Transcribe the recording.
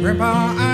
Grandpa,